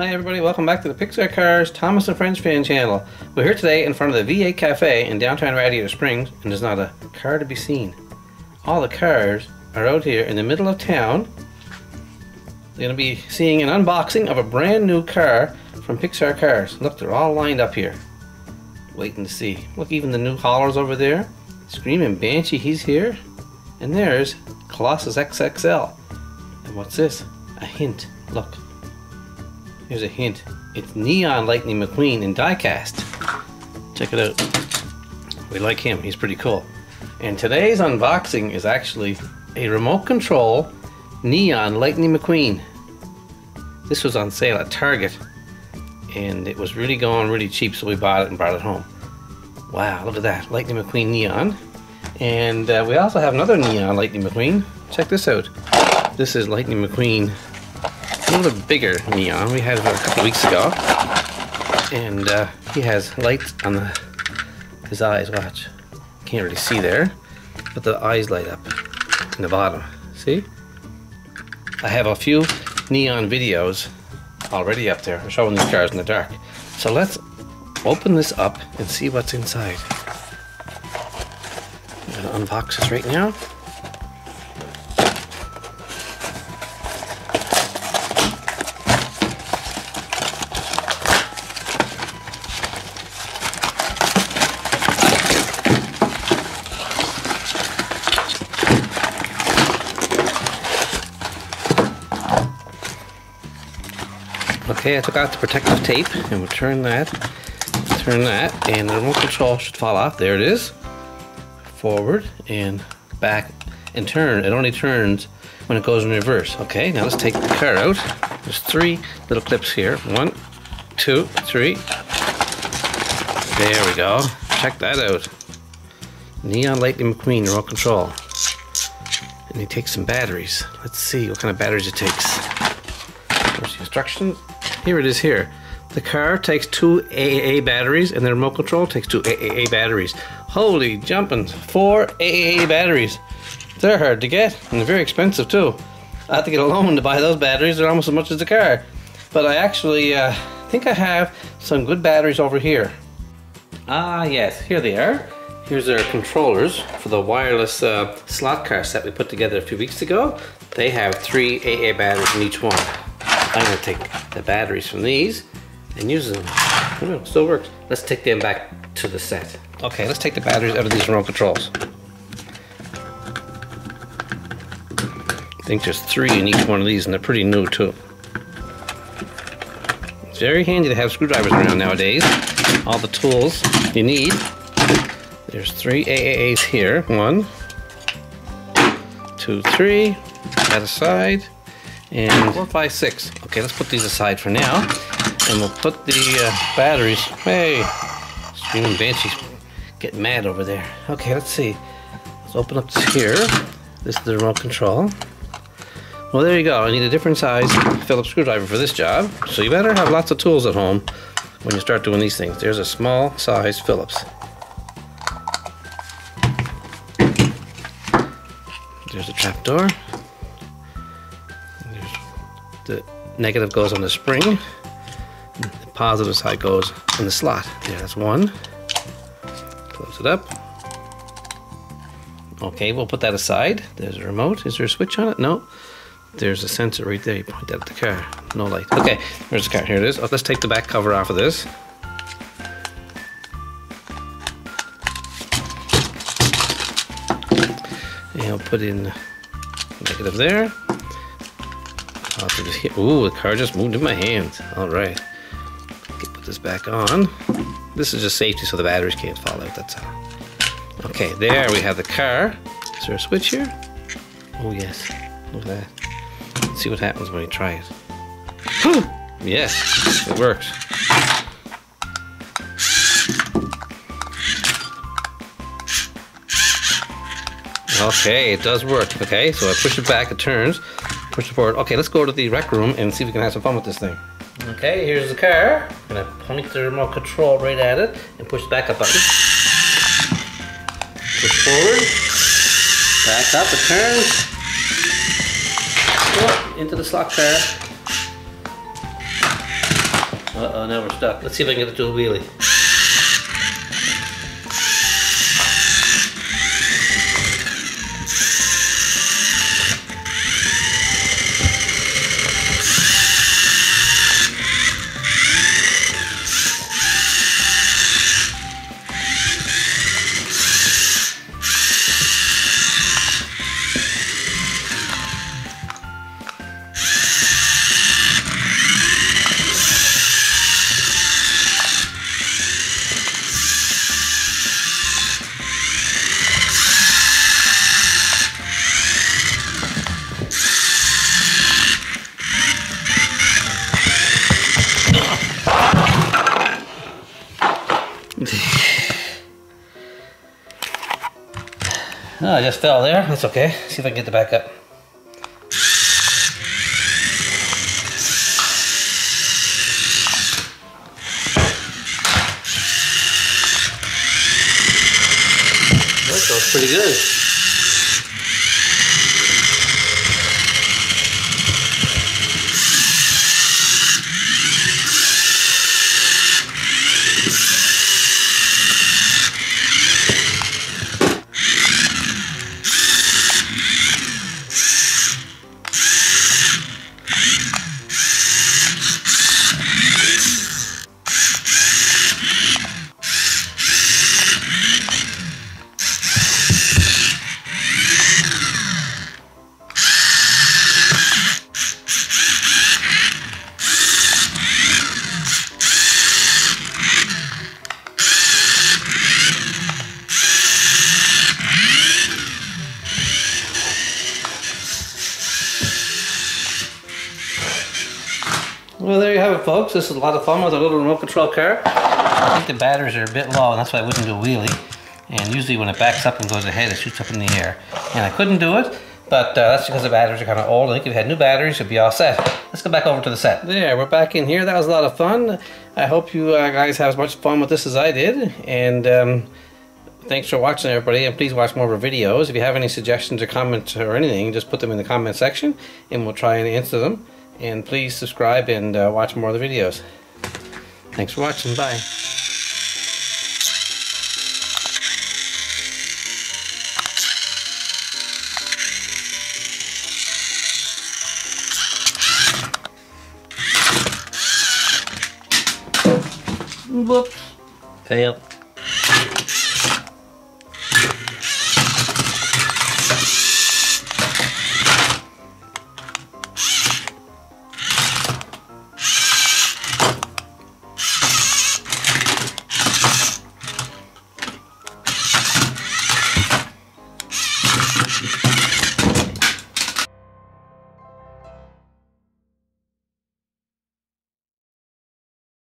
Hi everybody, welcome back to the Pixar Cars Thomas and Friends fan channel. We're here today in front of the V8 Cafe in downtown Radiator Springs, and there's not a car to be seen. All the cars are out here in the middle of town. We're going to be seeing an unboxing of a brand new car from Pixar Cars. Look, they're all lined up here, waiting to see. Look, even the new haulers over there. Screaming Banshee, he's here. And there's Colossus XXL. And what's this? A hint. Look. Here's a hint. It's Neon Lightning McQueen in diecast. Check it out. We like him. He's pretty cool. And today's unboxing is actually a remote control Neon Lightning McQueen. This was on sale at Target, and it was really going really cheap, so we bought it and brought it home. Wow, look at that. Lightning McQueen Neon. And we also have another Neon Lightning McQueen. Check this out. This is Lightning McQueen, a little bit bigger Neon. We had it a couple weeks ago. And he has lights on his eyes, watch. Can't really see there, but the eyes light up in the bottom. See? I have a few Neon videos already up there. I'm showing these cars in the dark. So let's open this up and see what's inside. I'm gonna unbox this right now. Okay, I took out the protective tape and we'll turn that, and the remote control should fall off. There it is. Forward and back and turn. It only turns when it goes in reverse. Okay, now let's take the car out. There's three little clips here. One, two, three. There we go. Check that out. Neon Lightning McQueen remote control. And he takes some batteries. Let's see what kind of batteries it takes. There's the instructions. Here it is here. The car takes two AAA batteries and the remote control takes two AAA batteries. Holy jumping, four AAA batteries. They're hard to get and they're very expensive too. I have to get a loan to buy those batteries. They're almost as much as the car. But I actually think I have some good batteries over here. Ah yes, here they are. Here's our controllers for the wireless slot car set we put together a few weeks ago. They have three AA batteries in each one. I'm going to take the batteries from these and use them. Oh, it still works. Let's take them back to the set. Okay, let's take the batteries out of these remote controls. I think there's three in each one of these, and they're pretty new too. It's very handy to have screwdrivers around nowadays. All the tools you need. There's three AAAs here. One, two, three. That aside. And 4, 5, 6. Okay, let's put these aside for now, and we'll put the batteries. Hey, Screaming Banshee's getting mad over there. Okay, let's see. Let's open up this here. This is the remote control. Well, there you go. I need a different size Phillips screwdriver for this job. So you better have lots of tools at home when you start doing these things. There's a small size Phillips. There's a trap door. The negative goes on the spring, the positive side goes in the slot. There, that's one. Close it up. Okay, we'll put that aside. There's a remote. Is there a switch on it? No. There's a sensor right there. You point that at the car. No light. Okay, there's the car. Here it is. Oh, let's take the back cover off of this. And I'll put in the negative there. Ooh, the car just moved in my hands. Alright. Okay, put this back on. This is just safety so the batteries can't fall out, that's all. Okay, there we have the car. Is there a switch here? Oh yes. Look at that. Let's see what happens when we try it. Whew! Yes, it works. Okay, it does work. Okay, so I push it back, it turns. Push it forward. Okay, let's go to the rec room and see if we can have some fun with this thing. Okay, here's the car. I'm gonna point the remote control right at it and push the back up button. Push forward. Back up, it turns. Oh, into the slot car. Uh-oh, now we're stuck. Let's see if I can get it to a wheelie. Oh, I just fell there. That's okay. See if I can get the back up. That goes pretty good. Well, there you have it, folks. This is a lot of fun with a little remote control car. I think the batteries are a bit low, and that's why I wouldn't do a wheelie. And usually when it backs up and goes ahead, it shoots up in the air. And I couldn't do it, but that's because the batteries are kind of old. I think if you had new batteries, it'd be all set. Let's go back over to the set. There, we're back in here. That was a lot of fun. I hope you guys have as much fun with this as I did. And thanks for watching, everybody. And please watch more of our videos. If you have any suggestions or comments or anything, just put them in the comment section, and we'll try and answer them. And please subscribe and watch more of the videos. Thanks for watching. Bye. Whoops. Fail.